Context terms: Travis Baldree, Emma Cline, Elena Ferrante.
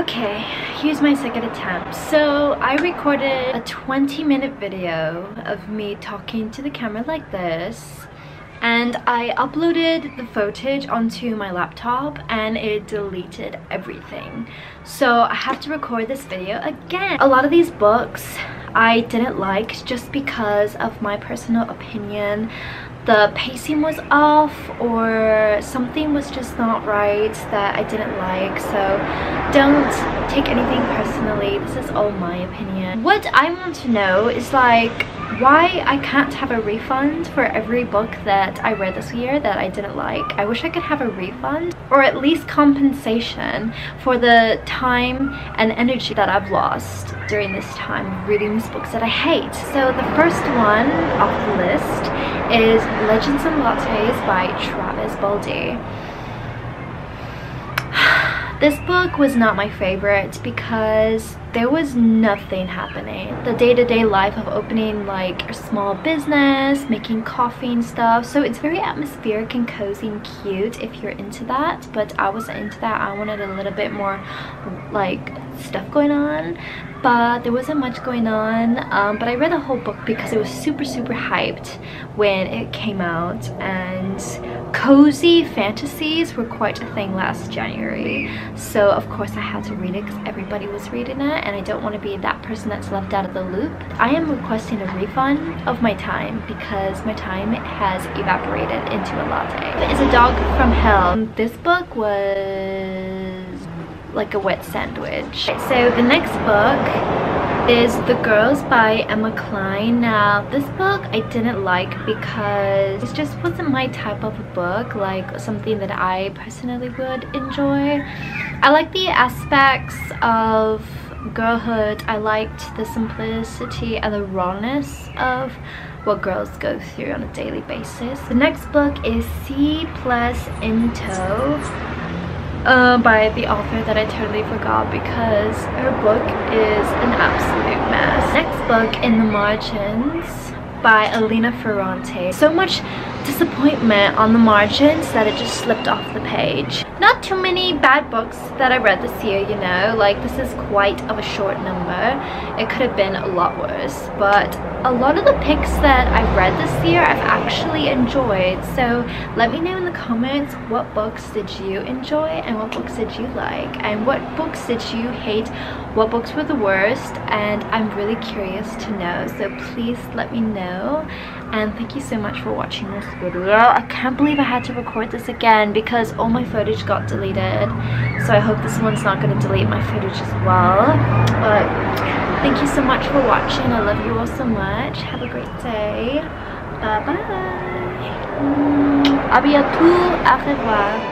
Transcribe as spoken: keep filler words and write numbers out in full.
Okay, here's my second attempt. So I recorded a twenty minute video of me talking to the camera like this, and I uploaded the footage onto my laptop and it deleted everything. So I have to record this video again. A lot of these books I didn't like just because of my personal opinion. The pacing was off, or something was just not right that I didn't like. So don't take anything personally. This is all my opinion. What I want to know is like why I can't have a refund for every book that I read this year that I didn't like. I wish I could have a refund, or at least compensation for the time and energy that I've lost during this time reading these books that I hate. So the first one off the list is Legends and Lattes by Travis Baldree. This book was not my favorite because there was nothing happening. The day-to-day life of opening like a small business, making coffee and stuff. So it's very atmospheric and cozy and cute if you're into that. But I wasn't into that. I wanted a little bit more like stuff going on. But there wasn't much going on. Um, but I read the whole book because it was super, super hyped when it came out. And cozy fantasies were quite a thing last January. So of course I had to read it because everybody was reading it. And I don't want to be that person that's left out of the loop. I am requesting a refund of my time because my time has evaporated into a latte. It's A Dog From Hell. This book was like a wet sandwich. So the next book is The Girls by Emma Cline. Now this book I didn't like because it just wasn't my type of a book, like something that I personally would enjoy. I like the aspects of girlhood. I liked the simplicity and the rawness of what girls go through on a daily basis. The next book is C Plus Into. Uh, by the author that I totally forgot because her book is an absolute mess. Next book, In the Margins by Elena Ferrante. So much disappointment on the margins that it just slipped off the page. Not too many bad books that I read this year, you know, like this is quite of a short number. It could have been a lot worse, but a lot of the picks that I've read this year I've actually enjoyed. So let me know in the comments, what books did you enjoy and what books did you like, and what books did you hate, what books were the worst, and I'm really curious to know. So please let me know, and thank you so much for watching this video. I can't believe I had to record this again because all my footage got deleted, so I hope this one's not going to delete my footage as well. But thank you so much for watching. I love you all so much. Have a great day. Bye bye. A bientôt. Au revoir.